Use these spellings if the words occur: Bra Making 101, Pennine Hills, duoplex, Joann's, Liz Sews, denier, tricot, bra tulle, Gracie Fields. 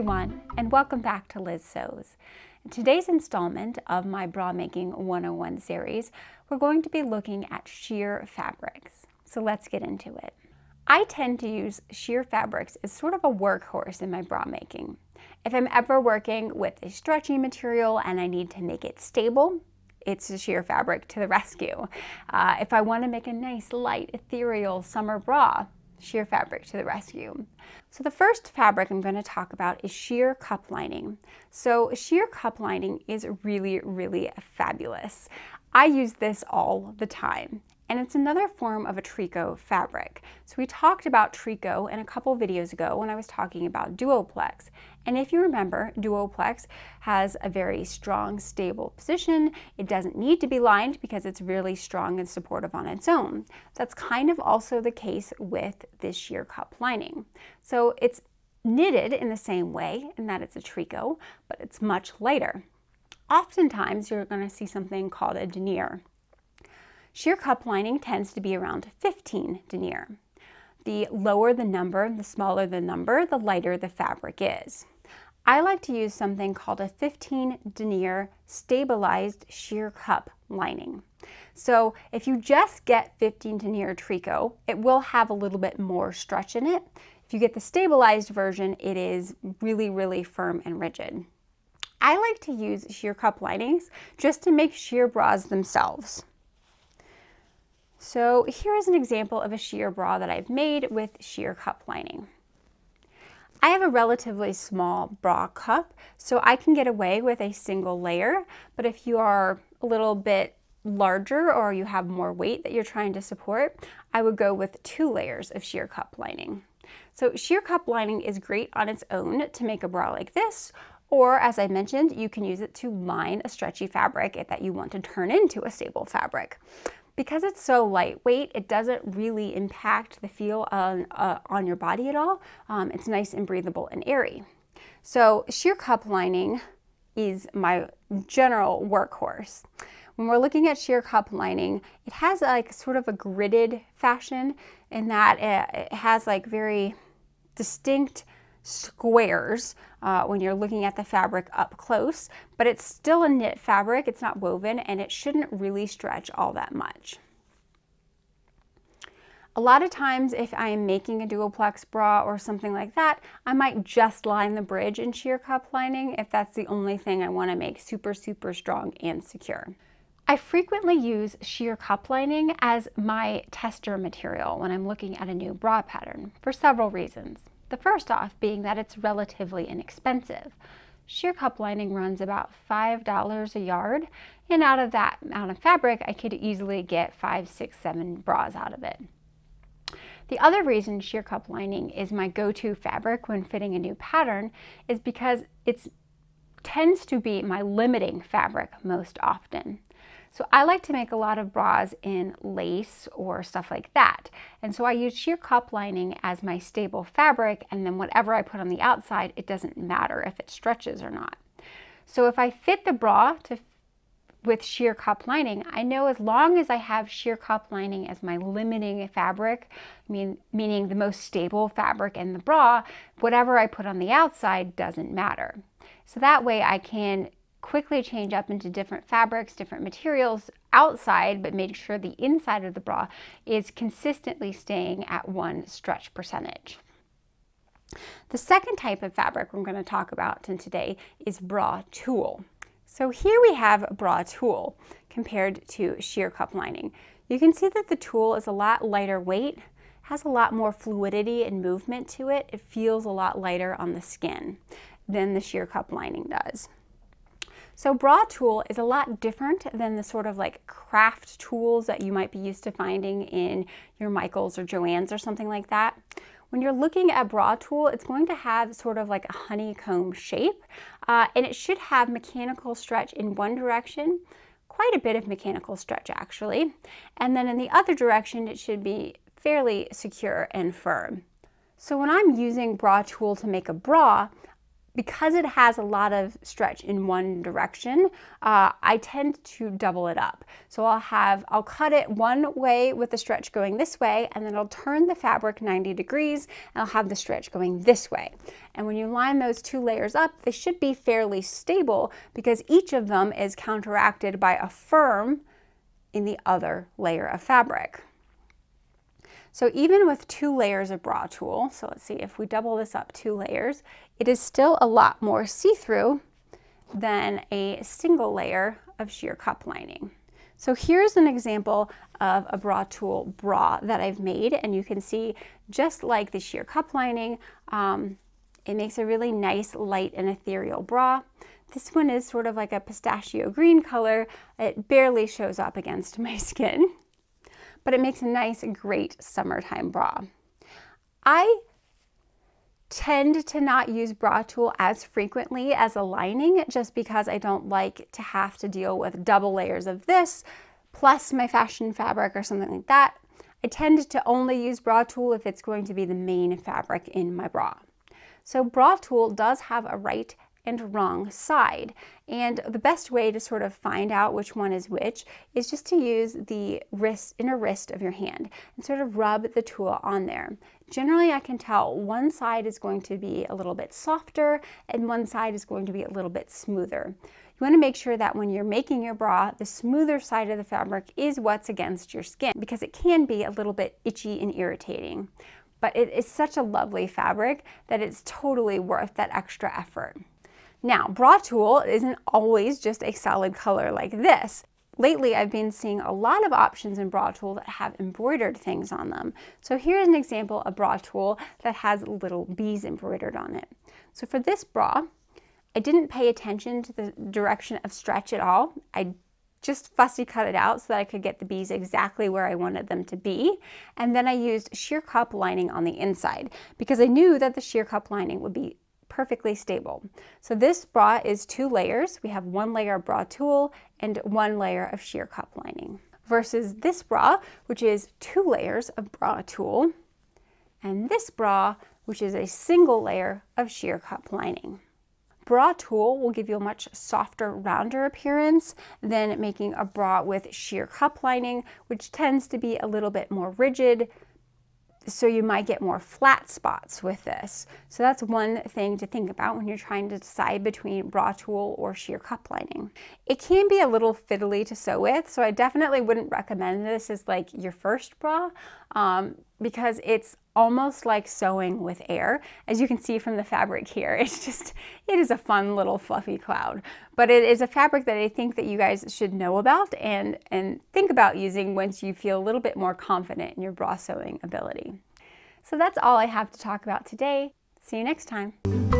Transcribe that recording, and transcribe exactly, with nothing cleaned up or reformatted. everyone, and welcome back to Liz Sews. In today's installment of my Bra Making one oh one series, we're going to be looking at sheer fabrics. So let's get into it. I tend to use sheer fabrics as sort of a workhorse in my bra making. If I'm ever working with a stretchy material and I need to make it stable, it's a sheer fabric to the rescue. Uh, if I want to make a nice, light, ethereal summer bra, sheer fabric to the rescue. So the first fabric I'm going to talk about is sheer cup lining. So sheer cup lining is really, really fabulous. I use this all the time, and it's another form of a tricot fabric. So we talked about tricot in a couple videos ago when I was talking about duoplex. And if you remember, duoplex has a very strong, stable position. It doesn't need to be lined because it's really strong and supportive on its own. That's kind of also the case with this sheer cup lining. So it's knitted in the same way in that it's a tricot, but it's much lighter. Oftentimes, you're going to see something called a denier. Sheer cup lining tends to be around fifteen denier. The lower the number, the smaller the number, the lighter the fabric is. I like to use something called a fifteen denier stabilized sheer cup lining. So if you just get fifteen denier tricot, it will have a little bit more stretch in it. If you get the stabilized version, it is really, really firm and rigid. I like to use sheer cup linings just to make sheer bras themselves. So here is an example of a sheer bra that I've made with sheer cup lining. I have a relatively small bra cup, so I can get away with a single layer, but if you are a little bit larger or you have more weight that you're trying to support, I would go with two layers of sheer cup lining. So sheer cup lining is great on its own to make a bra like this, or as I mentioned, you can use it to line a stretchy fabric that you want to turn into a stable fabric. Because it's so lightweight, it doesn't really impact the feel on, uh, on your body at all. Um, it's nice and breathable and airy. So sheer cup lining is my general workhorse. When we're looking at sheer cup lining, it has like sort of a gridded fashion in that it has like very distinct squares uh, when you're looking at the fabric up close, but it's still a knit fabric, it's not woven, and it shouldn't really stretch all that much. A lot of times if I'm making a duoplex bra or something like that, I might just line the bridge in sheer cup lining if that's the only thing I want to make super, super strong and secure. I frequently use sheer cup lining as my tester material when I'm looking at a new bra pattern for several reasons. The first off being that it's relatively inexpensive. Sheer cup lining runs about five dollars a yard, and out of that amount of fabric, I could easily get five, six, seven bras out of it. The other reason sheer cup lining is my go-to fabric when fitting a new pattern is because it tends to be my limiting fabric most often. So I like to make a lot of bras in lace or stuff like that. And so I use sheer cup lining as my stable fabric, and then whatever I put on the outside, it doesn't matter if it stretches or not. So if I fit the bra to, with sheer cup lining, I know as long as I have sheer cup lining as my limiting fabric, mean, meaning the most stable fabric in the bra, whatever I put on the outside doesn't matter. So that way I can quickly change up into different fabrics, different materials outside, but make sure the inside of the bra is consistently staying at one stretch percentage. The second type of fabric we're going to talk about today is bra tulle. So here we have bra tulle compared to sheer cup lining. You can see that the tulle is a lot lighter weight, has a lot more fluidity and movement to it. It feels a lot lighter on the skin than the sheer cup lining does. So bra tulle is a lot different than the sort of like craft tools that you might be used to finding in your Michaels or Joann's or something like that. When you're looking at bra tulle, it's going to have sort of like a honeycomb shape, uh, and it should have mechanical stretch in one direction, quite a bit of mechanical stretch actually, and then in the other direction it should be fairly secure and firm. So when I'm using bra tulle to make a bra, because it has a lot of stretch in one direction, uh, I tend to double it up. So I'll have, I'll cut it one way with the stretch going this way, and then I'll turn the fabric ninety degrees, and I'll have the stretch going this way. And when you line those two layers up, they should be fairly stable because each of them is counteracted by a firm in the other layer of fabric. So even with two layers of bra tulle, so let's see, if we double this up two layers, it is still a lot more see-through than a single layer of sheer cup lining. So here's an example of a bra tulle bra that I've made, and you can see just like the sheer cup lining, um, it makes a really nice, light and ethereal bra. This one is sort of like a pistachio green color. It barely shows up against my skin, but it makes a nice, great summertime bra. I tend to not use bra tulle as frequently as a lining just because I don't like to have to deal with double layers of this plus my fashion fabric or something like that. I tend to only use bra tulle if it's going to be the main fabric in my bra. So bra tulle does have a right and wrong side, and the best way to sort of find out which one is which is just to use the wrist, inner wrist of your hand, and sort of rub the tulle on there. Generally, I can tell one side is going to be a little bit softer and one side is going to be a little bit smoother. You want to make sure that when you're making your bra, the smoother side of the fabric is what's against your skin, because it can be a little bit itchy and irritating. But it is such a lovely fabric that it's totally worth that extra effort. Now, bra tulle isn't always just a solid color like this. Lately, I've been seeing a lot of options in bra tulle that have embroidered things on them. So here's an example of bra tulle that has little bees embroidered on it. So for this bra, I didn't pay attention to the direction of stretch at all. I just fussy cut it out so that I could get the bees exactly where I wanted them to be. And then I used sheer cup lining on the inside because I knew that the sheer cup lining would be perfectly stable. So this bra is two layers. We have one layer of bra tulle and one layer of sheer cup lining versus this bra, which is two layers of bra tulle, and this bra, which is a single layer of sheer cup lining. Bra tulle will give you a much softer, rounder appearance than making a bra with sheer cup lining, which tends to be a little bit more rigid. So you might get more flat spots with this. So that's one thing to think about when you're trying to decide between bra tulle or sheer cup lining. It can be a little fiddly to sew with, so I definitely wouldn't recommend this as like your first bra um, because it's almost like sewing with air. As you can see from the fabric here, it's just, it is a fun little fluffy cloud. But it is a fabric that I think that you guys should know about and, and think about using once you feel a little bit more confident in your bra sewing ability. So that's all I have to talk about today. See you next time.